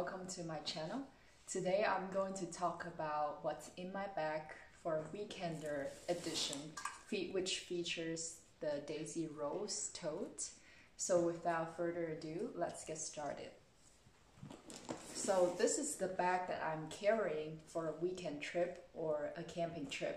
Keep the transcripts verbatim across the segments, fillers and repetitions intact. welcome to my channel. Today I'm going to talk about what's in my bag for Weekender edition, which features the Daisy Rose tote. So without further ado, let's get started. So this is the bag that I'm carrying for a weekend trip or a camping trip.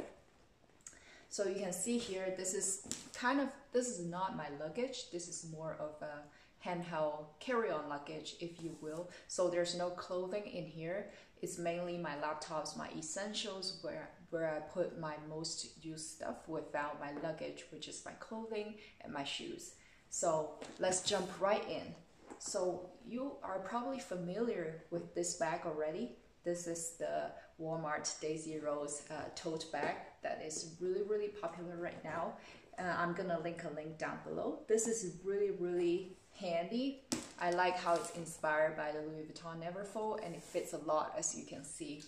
So you can see here, this is kind of, this is not my luggage. This is more of a handheld carry-on luggage, if you will. So there's no clothing in here. It's mainly my laptops, my essentials, where, where I put my most used stuff without my luggage, which is my clothing and my shoes. So let's jump right in. So you are probably familiar with this bag already. This is the Walmart Daisy Rose uh, tote bag that is really, really popular right now. Uh, I'm gonna link a link down below. This is really, really handy. I like how it's inspired by the Louis Vuitton Neverfull, and it fits a lot, as you can see.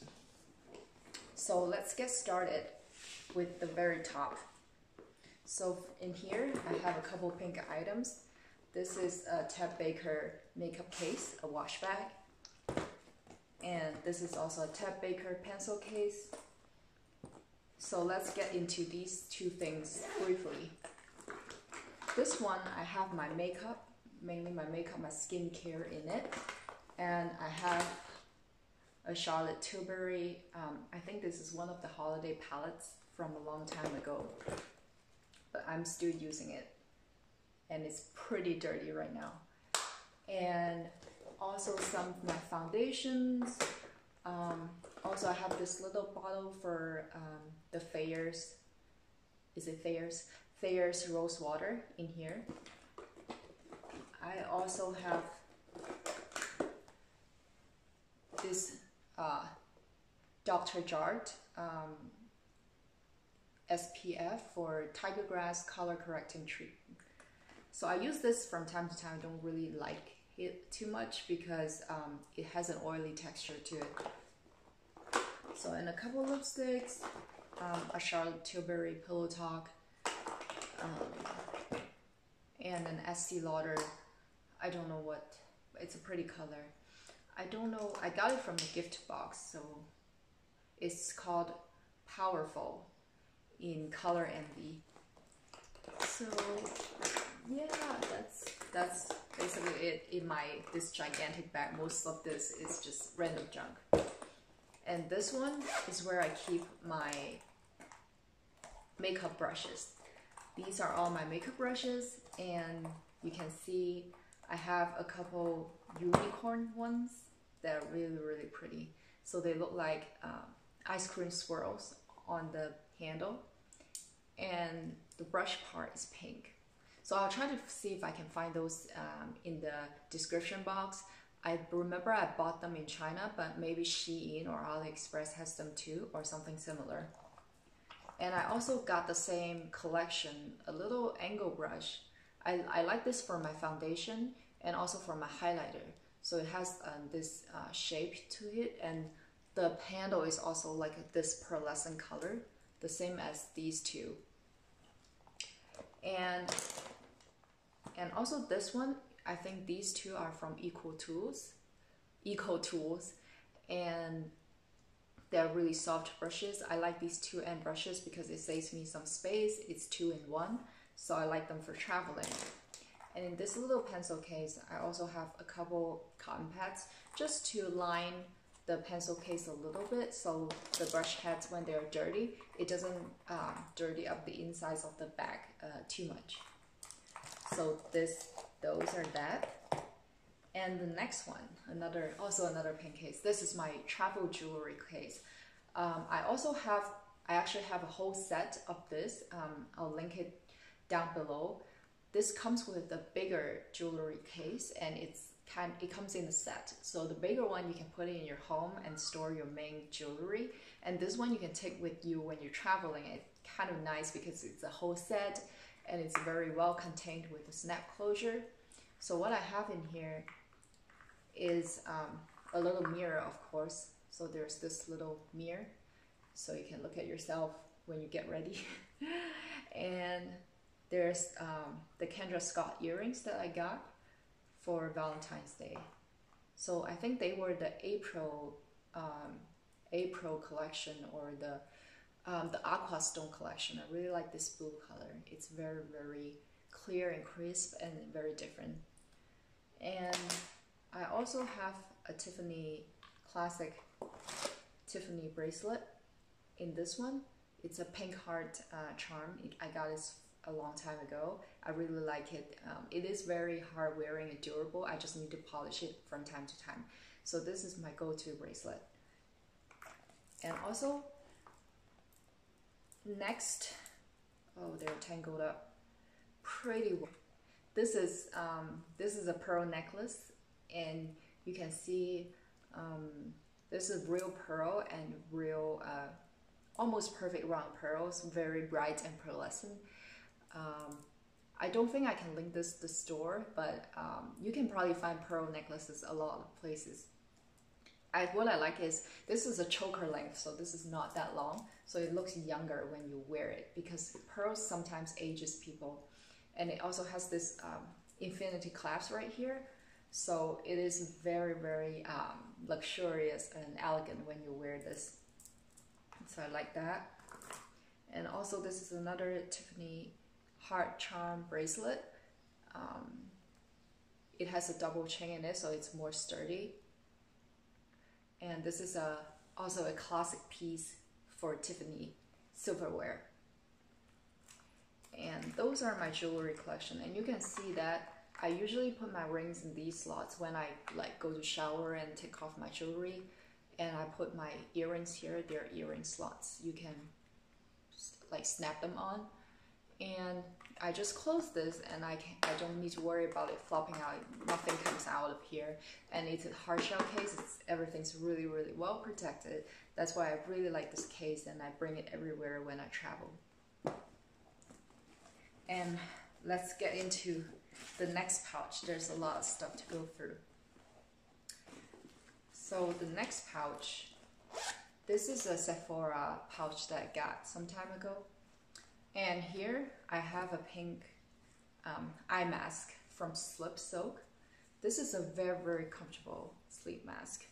So let's get started with the very top. So in here, I have a couple pink items. This is a Ted Baker makeup case, a wash bag. And this is also a Ted Baker pencil case. So let's get into these two things briefly. This one, I have my makeup, mainly my makeup, my skincare in it. And I have a Charlotte Tilbury, um, I think this is one of the holiday palettes from a long time ago, but I'm still using it. And it's pretty dirty right now. And also some of my foundations. Um, also, I have this little bottle for um, the Thayers. Is it Thayers? Thayers rose water in here. I also have this uh, Doctor Jart um, S P F for tiger grass color correcting treatment. So I use this from time to time. I don't really like it too much because um, it has an oily texture to it. So, and a couple of lipsticks, um, a Charlotte Tilbury Pillow Talk, um, and an Estee Lauder. I don't know what, it's a pretty color. I don't know, I got it from the gift box, so it's called Powerful in Color Envy. So yeah, that's that's basically it in my this gigantic bag. Most of this is just random junk. And this one is where I keep my makeup brushes. These are all my makeup brushes, and you can see I have a couple unicorn ones that are really, really pretty. So they look like um, ice cream swirls on the handle, and the brush part is pink. So I'll try to see if I can find those um, in the description box. I remember I bought them in China, but maybe Shein or AliExpress has them too, or something similar. And I also got the same collection, a little angle brush. I, I like this for my foundation and also for my highlighter. So it has um, this uh, shape to it, and the handle is also like this pearlescent color, the same as these two. And And also this one, I think these two are from Eco Tools, Eco Tools, and they're really soft brushes. I like these two end brushes because it saves me some space. It's two in one, so I like them for traveling. And in this little pencil case, I also have a couple cotton pads just to line the pencil case a little bit, so the brush heads, when they're dirty, it doesn't uh, dirty up the insides of the bag uh, too much. So this, those are that. And the next one, another, also another pink case. This is my travel jewelry case. Um, I also have, I actually have a whole set of this. Um, I'll link it down below. This comes with a bigger jewelry case, and it's kind, it comes in a set. So the bigger one, you can put it in your home and store your main jewelry. And this one you can take with you when you're traveling. It's kind of nice because it's a whole set, and it's very well contained with a snap closure. So what I have in here is um, a little mirror, of course. So there's this little mirror, so you can look at yourself when you get ready. And there's um, the Kendra Scott earrings that I got for Valentine's Day. So I think they were the April um, April collection or the um, the aqua stone collection. I really like this blue color. It's very very clear and crisp and very different. And I also have a Tiffany classic Tiffany bracelet. In this one, it's a pink heart uh, charm. It, I got this a long time ago. I really like it. Um, it is very hard wearing and durable. I just need to polish it from time to time. So this is my go-to bracelet. And also, next, oh, they're tangled up. Pretty well. This is um, this is a pearl necklace, and you can see um, this is real pearl and real, uh, almost perfect round pearls, very bright and pearlescent. Um, I don't think I can link this to the store, but um, you can probably find pearl necklaces a lot of places. I, what I like is this is a choker length, so this is not that long, so it looks younger when you wear it, because pearls sometimes ages people. And it also has this um, infinity clasp right here, so it is very very um, luxurious and elegant when you wear this. So I like that. And also this is another Tiffany heart charm bracelet. Um, it has a double chain in it, so it's more sturdy. And this is a also a classic piece for Tiffany silverware. And those are my jewelry collection, and you can see that I usually put my rings in these slots when I like go to shower and take off my jewelry, and I put my earrings here. They're earring slots, you can like snap them on. And I just close this, and I, can, I don't need to worry about it flopping out. Nothing comes out of here, and it's a hard shell case. It's, everything's really really well protected. That's why I really like this case, and I bring it everywhere when I travel. And let's get into the next pouch. There's a lot of stuff to go through. So the next pouch, this is a Sephora pouch that I got some time ago. And here I have a pink um, eye mask from Slip Soak. This is a very, very comfortable sleep mask,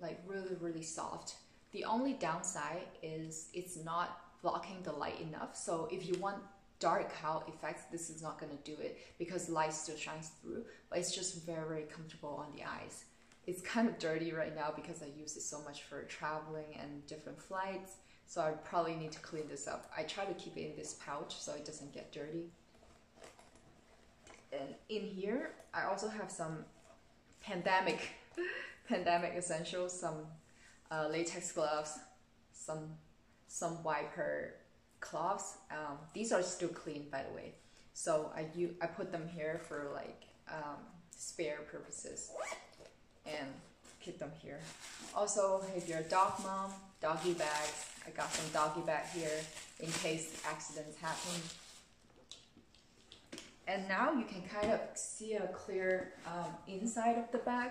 like really, really soft. The only downside is it's not blocking the light enough. So if you want dark cowl effects, this is not going to do it, because light still shines through, but it's just very, very comfortable on the eyes. It's kind of dirty right now because I use it so much for traveling and different flights, so I probably need to clean this up. I try to keep it in this pouch so it doesn't get dirty. And in here, I also have some pandemic, pandemic essentials, some uh, latex gloves, some, some wiper cloths. Um, these are still clean, by the way, so I u I put them here for like um, spare purposes, and keep them here. Also, if you're a dog mom, doggy bags. I got some doggy bag here in case accidents happen. And now you can kind of see a clear um, inside of the bag.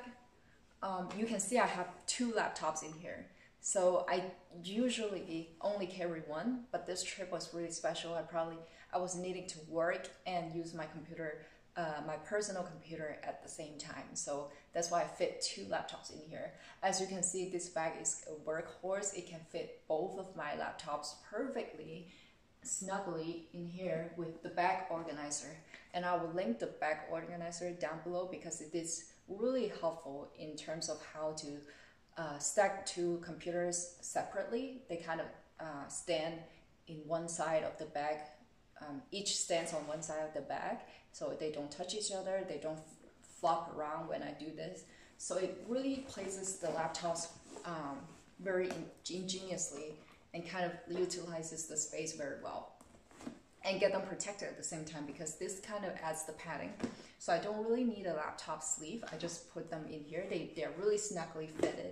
Um, you can see I have two laptops in here. So I usually only carry one, but this trip was really special. I probably, I was needing to work and use my computer, uh, my personal computer at the same time. So that's why I fit two laptops in here. As you can see, this bag is a workhorse. It can fit both of my laptops perfectly, snugly in here with the bag organizer. And I will link the bag organizer down below, because it is really helpful in terms of how to Uh, stack two computers separately. They kind of uh, stand in one side of the bag. Um, each stands on one side of the bag, so they don't touch each other. They don't flop around when I do this. So it really places the laptops um, very ingeniously and kind of utilizes the space very well. And get them protected at the same time, because this kind of adds the padding. So I don't really need a laptop sleeve. I just put them in here. They, they're really snugly fitted.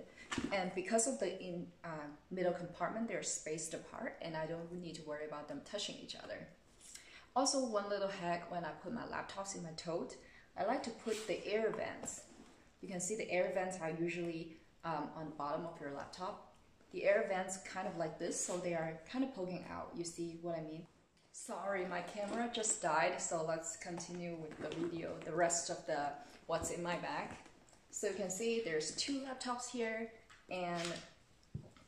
And because of the in, uh, middle compartment, they're spaced apart, and I don't need to worry about them touching each other. Also, one little hack when I put my laptops in my tote, I like to put the air vents. You can see the air vents are usually um, on the bottom of your laptop. The air vents kind of like this, so they are kind of poking out. You see what I mean? Sorry, my camera just died, so let's continue with the video, the rest of the what's in my bag. So you can see there's two laptops here, and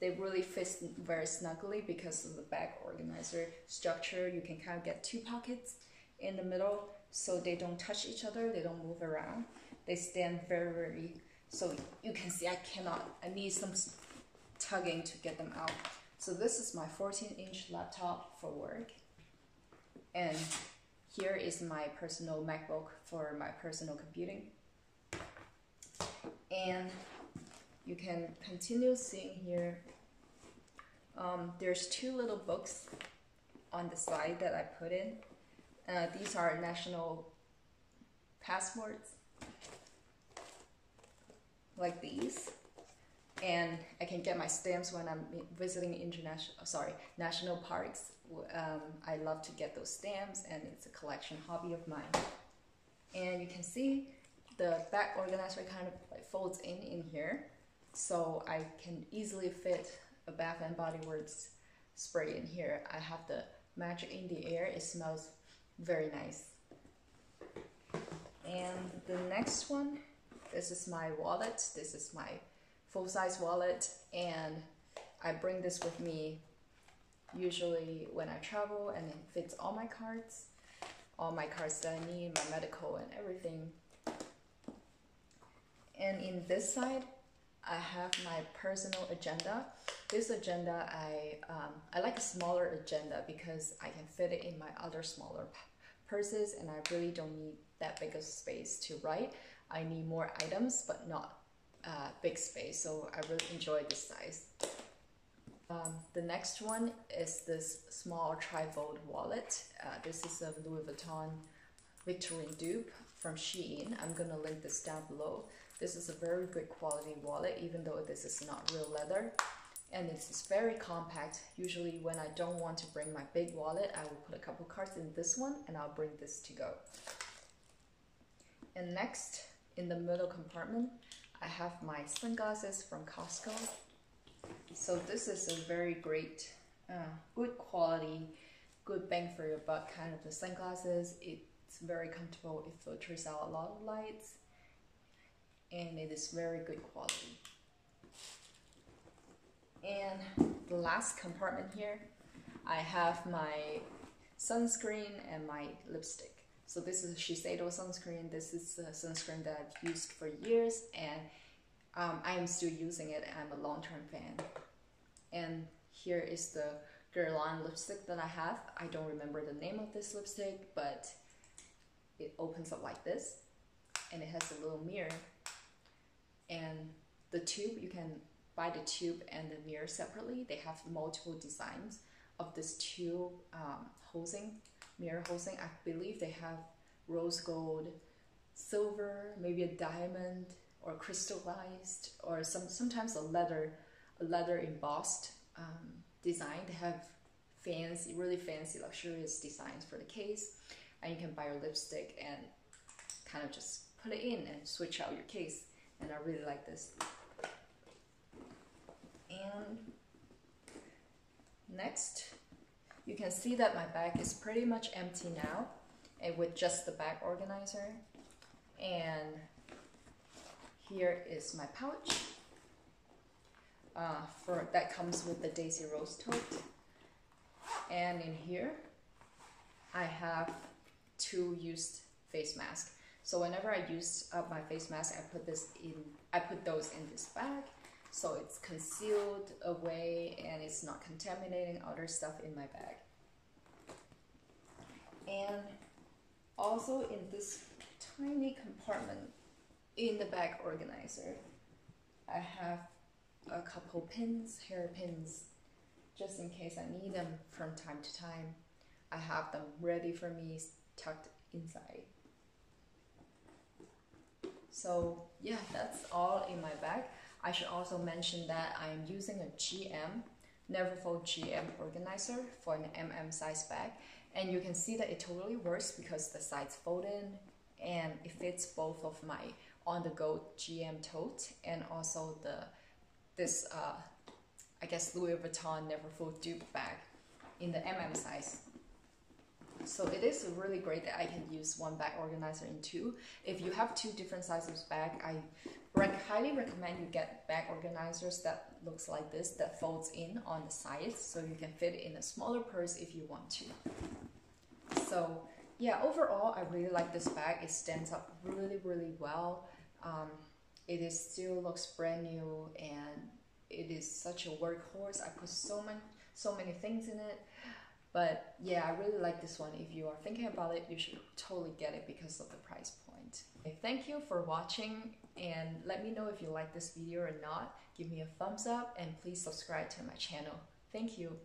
they really fit very snugly because of the bag organizer structure. You can kind of get two pockets in the middle, so they don't touch each other, they don't move around. They stand very, very, so you can see I cannot, I need some tugging to get them out. So this is my fourteen inch laptop for work. And here is my personal MacBook for my personal computing. And you can continue seeing here, um, there's two little books on the side that I put in. Uh, these are national passports, like these, and I can get my stamps when I'm visiting international, sorry, national parks. Um, I love to get those stamps, and it's a collection hobby of mine. And you can see the bag organizer kind of like folds in in here, so I can easily fit a Bath and Body Works spray in here. I have the Magic in the Air. It smells very nice. And the next one, this is my wallet. This is my full-size wallet, and I bring this with me usually when I travel, and it fits all my cards, all my cards that I need, my medical and everything. And in this side, I have my personal agenda. This agenda, I um, I like a smaller agenda because I can fit it in my other smaller purses, and I really don't need that big of space to write. I need more items, but not uh, big space, so I really enjoy this size. Um, the next one is this small trifold wallet. Uh, this is a Louis Vuitton Victorine dupe from Shein. I'm gonna link this down below. This is a very good quality wallet, even though this is not real leather. And it's very compact. Usually when I don't want to bring my big wallet, I will put a couple cards in this one and I'll bring this to go. And next, in the middle compartment, I have my sunglasses from Costco. So this is a very great, uh, good quality, good bang for your buck kind of the sunglasses. It's very comfortable, it filters out a lot of lights, and it is very good quality. And the last compartment here, I have my sunscreen and my lipstick. So this is a Shiseido sunscreen. This is a sunscreen that I've used for years, and um, I'm still using it. I'm a long-term fan. And here is the Guerlain lipstick that I have. I don't remember the name of this lipstick, but it opens up like this, and it has a little mirror. And the tube, you can buy the tube and the mirror separately. They have multiple designs of this tube um, hosing, mirror hosing. I believe they have rose gold, silver, maybe a diamond or crystallized, or some sometimes a leather, a leather embossed um, design. They have fancy, really fancy, luxurious designs for the case, and you can buy your lipstick and kind of just put it in and switch out your case. And I really like this. And next, you can see that my bag is pretty much empty now, and with just the bag organizer. And here is my pouch uh, for that comes with the Daisy Rose tote. And in here, I have two used face masks. So whenever I use up my face mask, I put this in. I put those in this bag, so it's concealed away and it's not contaminating other stuff in my bag. And also in this tiny compartment in the bag organizer, I have a couple pins, hair pins, just in case I need them from time to time. I have them ready for me, tucked inside. So yeah, that's all in my bag. I should also mention that I'm using a G M, Neverfull G M organizer for an M M size bag. And you can see that it totally works because the sides fold in and it fits both of my on-the-go G M tote and also the this, uh, I guess, Louis Vuitton Neverfull dupe bag in the M M size. So it is really great that I can use one bag organizer in two. If you have two different sizes bag, I rec highly recommend you get bag organizers that looks like this, that folds in on the sides, so you can fit in a smaller purse if you want to. So yeah, overall, I really like this bag. It stands up really, really well. Um, it is still looks brand new, and it is such a workhorse. I put so many, so many things in it. But yeah, I really like this one. If you are thinking about it, you should totally get it because of the price point. Okay, thank you for watching, and let me know if you like this video or not. Give me a thumbs up and please subscribe to my channel. Thank you.